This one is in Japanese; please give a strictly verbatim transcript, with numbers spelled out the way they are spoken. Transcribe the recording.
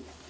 ます。